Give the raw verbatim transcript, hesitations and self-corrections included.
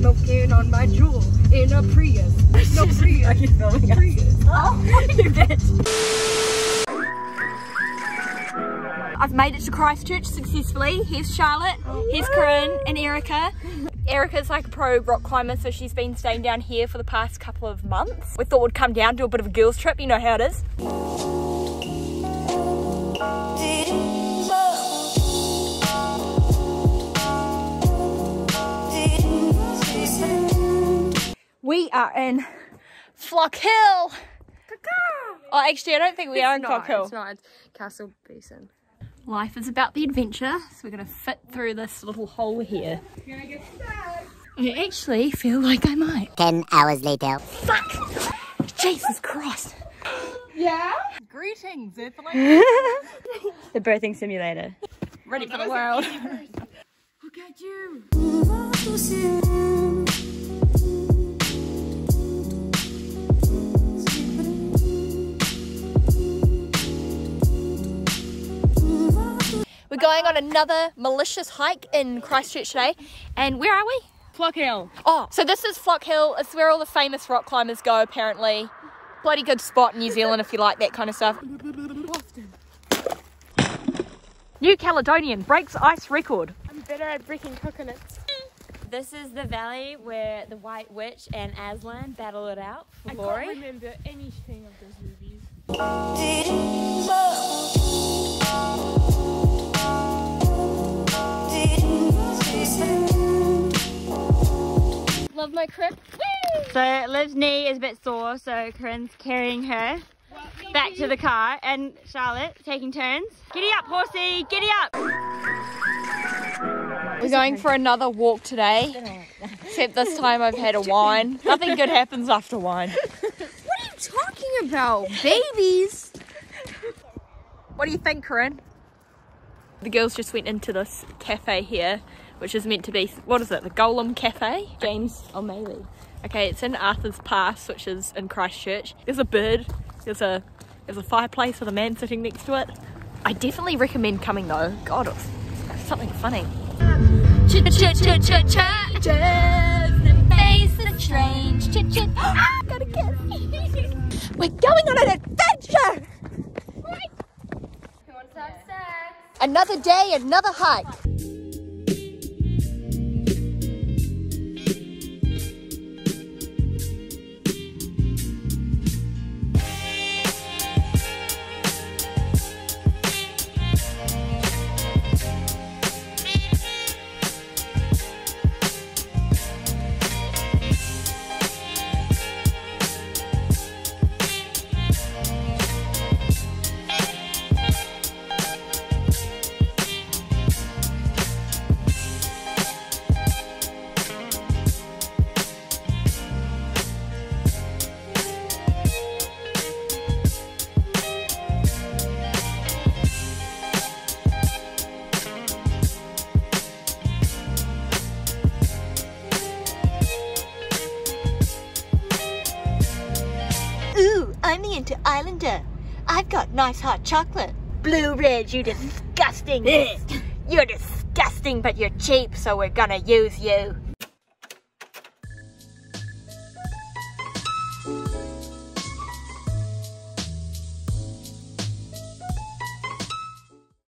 smoking on my jewel in a Prius. There's no Prius. Are you filming us? Prius. Oh, you bitch. I've made it to Christchurch successfully. Here's Charlotte, oh, here's Korynn and Erica. Erica's like a pro rock climber, so she's been staying down here for the past couple of months. We thought we'd come down, do a bit of a girls trip, you know how it is. We are in Flock Hill. Oh, actually, I don't think we it's are in Flock Hill. It's not, it's Castle Beeson. Life is about the adventure, so we're going to fit through this little hole here. You're gonna get stuck. I actually feel like I might. Ten hours later. Fuck! Jesus Christ. Yeah? Greetings, Earthlings. The birthing simulator. Ready oh, for the world. Look at you. We're going on another malicious hike in Christchurch today. And where are we? Flock Hill. Oh, so this is Flock Hill. It's where all the famous rock climbers go, apparently. Bloody good spot in New Zealand if you like that kind of stuff. New Caledonian breaks ice record. I'm better at breaking coconuts. This is the valley where the White Witch and Aslan battle it out for glory. I can't remember anything of those movies. Love my crib. Woo! So Liv's knee is a bit sore, so Korynn's carrying her back to the car, and Charlotte taking turns. Giddy up, horsey, giddy up. We're going for another walk today, except this time I've had a wine. Nothing good happens after wine. What are you talking about, babies? What do you think, Korynn? The girls just went into this cafe here, which is meant to be, what is it, the Golem Cafe? James O'Malley. Okay, it's in Arthur's Pass, which is in Christchurch. There's a bird, there's a there's a fireplace with a man sitting next to it. I definitely recommend coming though. God, it's, it's something funny. Chit chit chit chit chit. The face is strange. Chit chit. Ah, got a kiss. We're going on an adventure. Right. Who wants to have sex? Another day, another hike. To Islander. I've got nice hot chocolate. Blue Ridge, you disgusting. You're disgusting, but you're cheap, so we're gonna use you.